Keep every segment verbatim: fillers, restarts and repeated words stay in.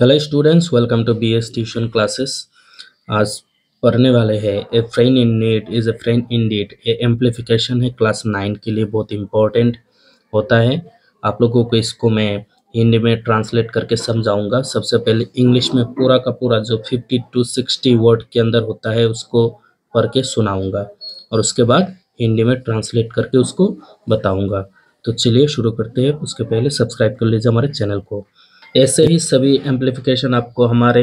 Hello students, welcome to BS tuition classes. आज पढ़ने वाले हैं a friend in need is a friend in need. ये amplification है, क्लास नाइन के लिए बहुत इम्पोर्टेंट होता है। आप लोगों को इसको मैं हिंदी में ट्रांसलेट करके समझाऊंगा। सबसे पहले इंग्लिश में पूरा का पूरा जो फिफ्टी टू सिक्सटी वर्ड के अंदर होता है उसको पढ़ के सुनाऊँगा और उसके बाद हिंदी में ट्रांसलेट करके उसको बताऊँगा। तो चलिए शुरू करते हैं। उसके पहले सब्सक्राइब कर लीजिए हमारे चैनल को। ऐसे ही सभी एम्प्लीफिकेशन आपको हमारे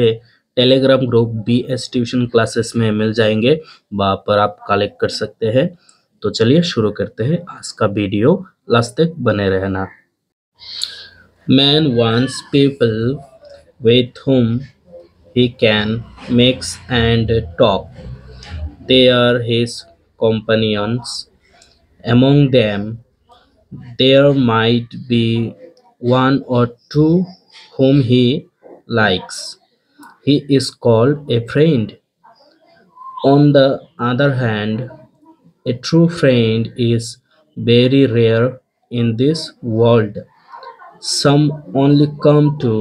Telegram group BS tuition classes में मिल जाएंगे, वहाँ पर आप कलेक्ट कर सकते हैं। तो चलिए शुरू करते हैं आज का वीडियो, लास्ट तक बने रहना। Man wants people with whom he can mix and talk, they are his companions, among them there might be one or two whom he likes. He is called a friend. On the other hand, a true friend is very rare in this world. Some only come to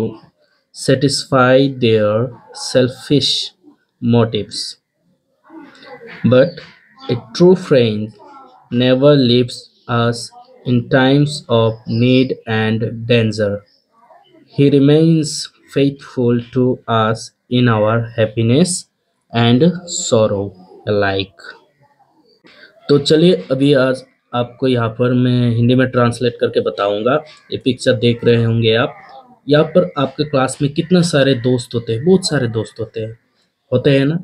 satisfy their selfish motives. But a true friend never leaves us in times of need and danger. He remains faithful to us in our happiness and sorrow alike. तो चलिए अभी आज आपको यहाँ पर मैं हिंदी में translate करके बताऊँगा। ये पिक्चर देख रहे होंगे आप। यहाँ पर आपके क्लास में कितना सारे दोस्त होते हैं, बहुत सारे दोस्त होते हैं होते हैं ना।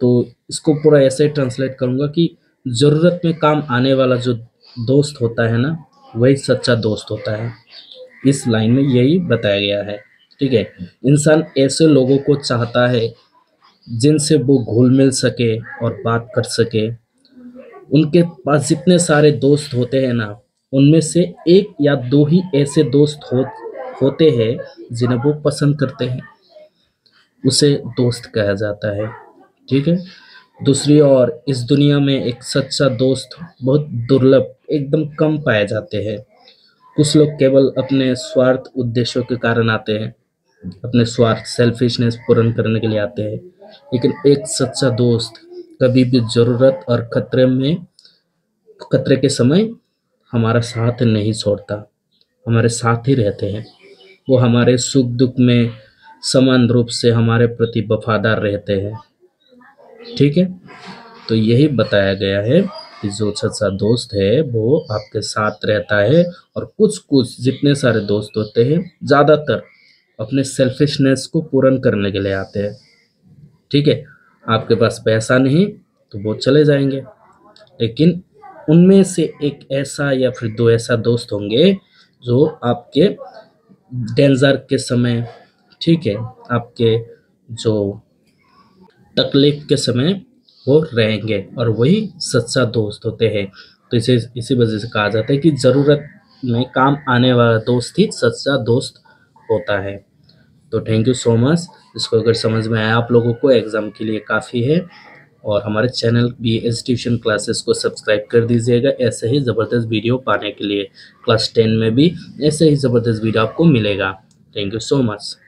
तो इसको पूरा ऐसे ट्रांसलेट करूँगा कि ज़रूरत में काम आने वाला जो दोस्त होता है ना, वही सच्चा दोस्त होता है। इस लाइन में यही बताया गया है, ठीक है। इंसान ऐसे लोगों को चाहता है जिनसे वो घुल मिल सके और बात कर सके। उनके पास जितने सारे दोस्त होते हैं ना, उनमें से एक या दो ही ऐसे दोस्त हो होते हैं जिन्हें वो पसंद करते हैं, उसे दोस्त कहा जाता है, ठीक है। दूसरी ओर इस दुनिया में एक सच्चा दोस्त बहुत दुर्लभ, एकदम कम पाए जाते हैं। कुछ लोग केवल अपने स्वार्थ उद्देश्यों के कारण आते हैं, अपने स्वार्थ सेल्फिशनेस पूर्ण करने के लिए आते हैं। लेकिन एक सच्चा दोस्त कभी भी ज़रूरत और खतरे में खतरे के समय हमारा साथ नहीं छोड़ता, हमारे साथ ही रहते हैं। वो हमारे सुख दुख में समान रूप से हमारे प्रति वफादार रहते हैं, ठीक है। तो यही बताया गया है कि जो सच्चा दोस्त है वो आपके साथ रहता है। और कुछ कुछ जितने सारे दोस्त होते हैं ज़्यादातर अपने सेल्फिशनेस को पूर्ण करने के लिए आते हैं, ठीक है। आपके पास पैसा नहीं तो वो चले जाएंगे, लेकिन उनमें से एक ऐसा या फिर दो ऐसा दोस्त होंगे जो आपके डेंजर के समय, ठीक है, आपके जो तकलीफ के समय वो रहेंगे, और वही सच्चा दोस्त होते हैं। तो इसे इसी वजह से कहा जाता है कि ज़रूरत में काम आने वाला दोस्त ही सच्चा दोस्त होता है। तो थैंक यू सो मच। इसको अगर समझ में आया आप लोगों को, एग्ज़ाम के लिए काफ़ी है। और हमारे चैनल बीएस ट्यूशन क्लासेस को सब्सक्राइब कर दीजिएगा ऐसे ही ज़बरदस्त वीडियो पाने के लिए। क्लास टेन में भी ऐसे ही ज़बरदस्त वीडियो आपको मिलेगा। Thank you so much.